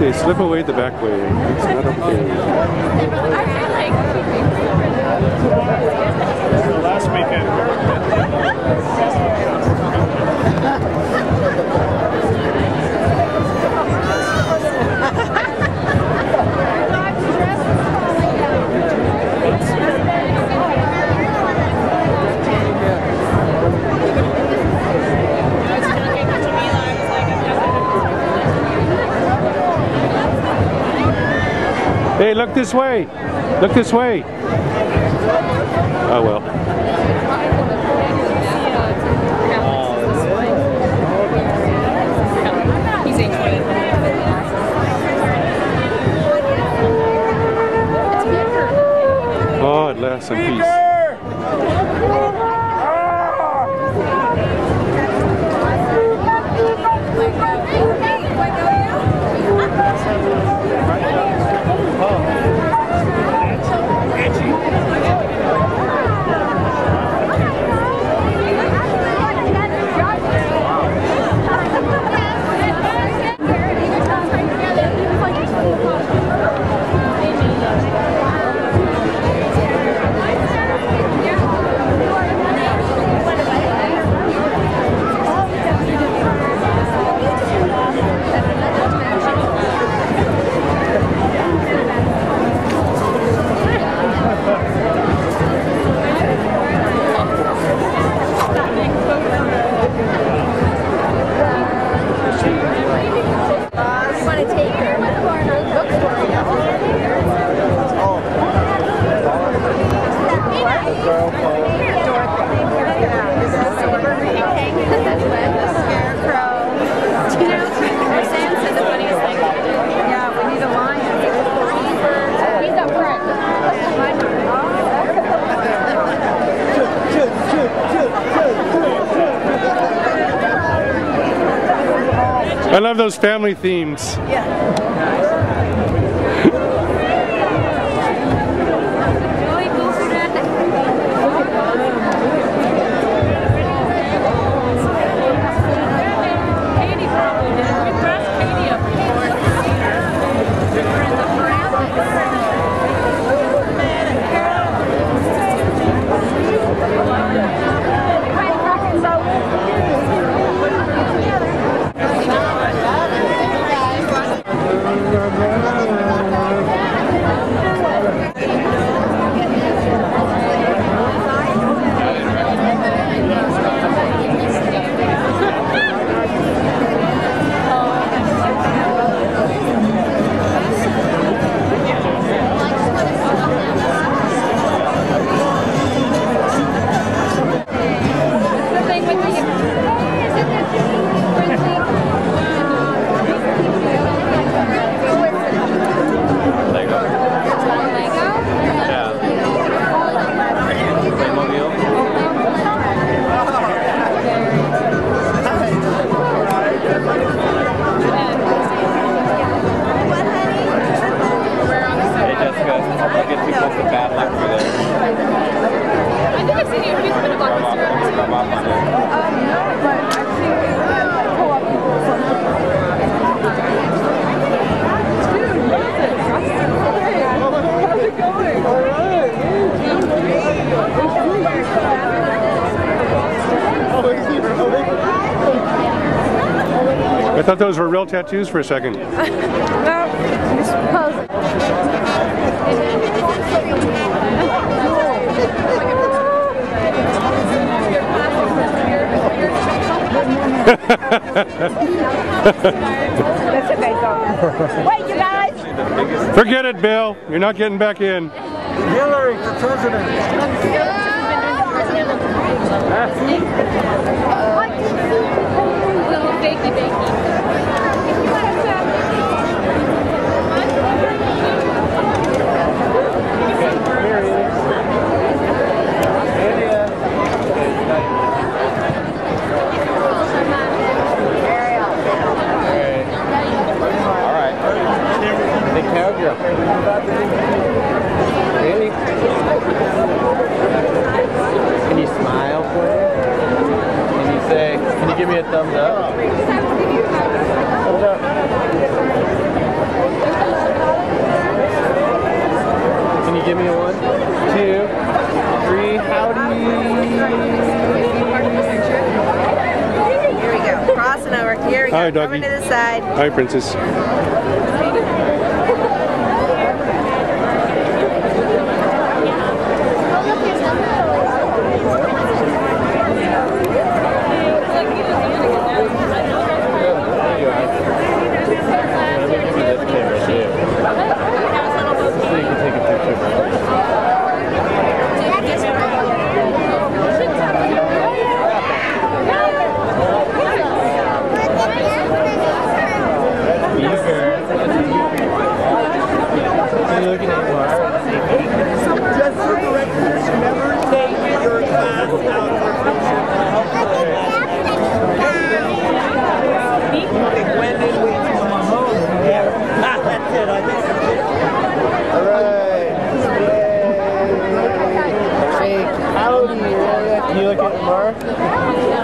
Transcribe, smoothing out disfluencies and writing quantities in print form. They slip away the back way. It's not okay. I feel like last weekend. Hey, look this way! Look this way! Oh well. He's 820. Oh, it lasts in peace. I love those family themes. Yeah. I thought those were real tattoos for a second. No, you're supposed Wait, you guys! Forget it, Bill. You're not getting back in. Hillary for president. Little bakey. Can you smile for it? Here we go. Hi, doggy. Coming to the side. Hi, princess. Howdy, you look at Mark?